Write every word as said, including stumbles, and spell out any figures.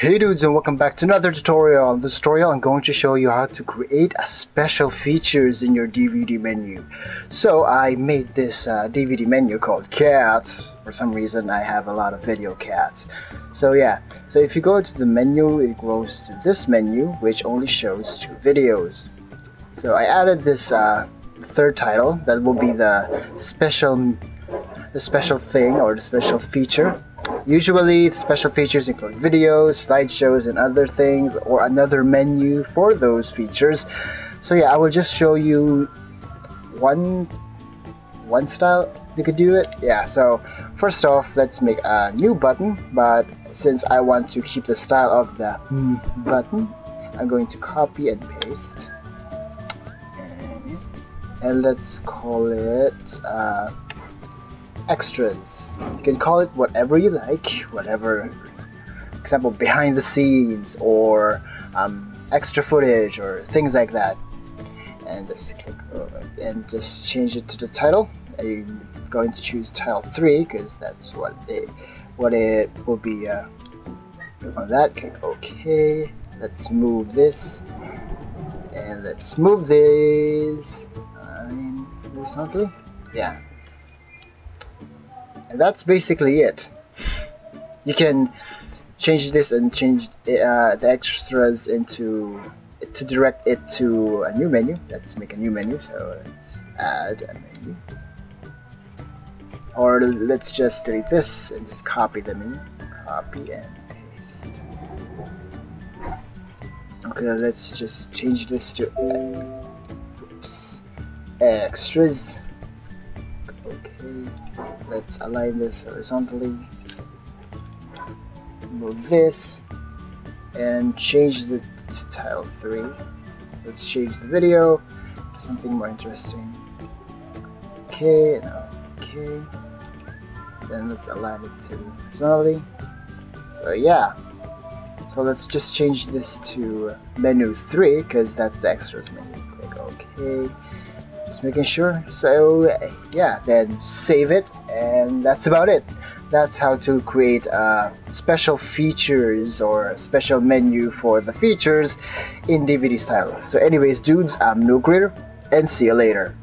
Hey dudes, and welcome back to another tutorial. In this tutorial I'm going to show you how to create a special features in your D V D menu. So I made this uh, D V D menu called cats. For some reason I have a lot of video cats. So yeah, so if you go to the menu, it goes to this menu which only shows two videos. So I added this uh, third title that will be the special the special thing or the special feature. Usually, special features include videos, slideshows, and other things, or another menu for those features. So yeah, I will just show you one one style you could do it. Yeah, so first off, let's make a new button, but since I want to keep the style of the button, I'm going to copy and paste. And, and let's call it... Uh, extras. You can call it whatever you like, whatever, for example, behind the scenes or um, extra footage or things like that. And just click over and just change it to the title. I'm going to choose title three because that's what it what it will be uh, on that. Click OK. Let's move this and let's move this um, horizontally. Yeah. And that's basically it. You can change this and change uh, the extras into to direct it to a new menu. Let's make a new menu. So let's add a menu, or let's just delete this and just copy the menu, copy and paste. Okay, let's just change this to uh, oops, extras. Okay. Let's align this horizontally, move this, and change it to title three. Let's change the video to something more interesting. Okay, now okay. Then let's align it to horizontally. So yeah, so let's just change this to menu three because that's the extras menu. Click OK. Just making sure. So yeah, then save it, and that's about it. That's how to create uh, special features or special menu for the features in D V D style. So anyways dudes, I'm Newecreator, and see you later.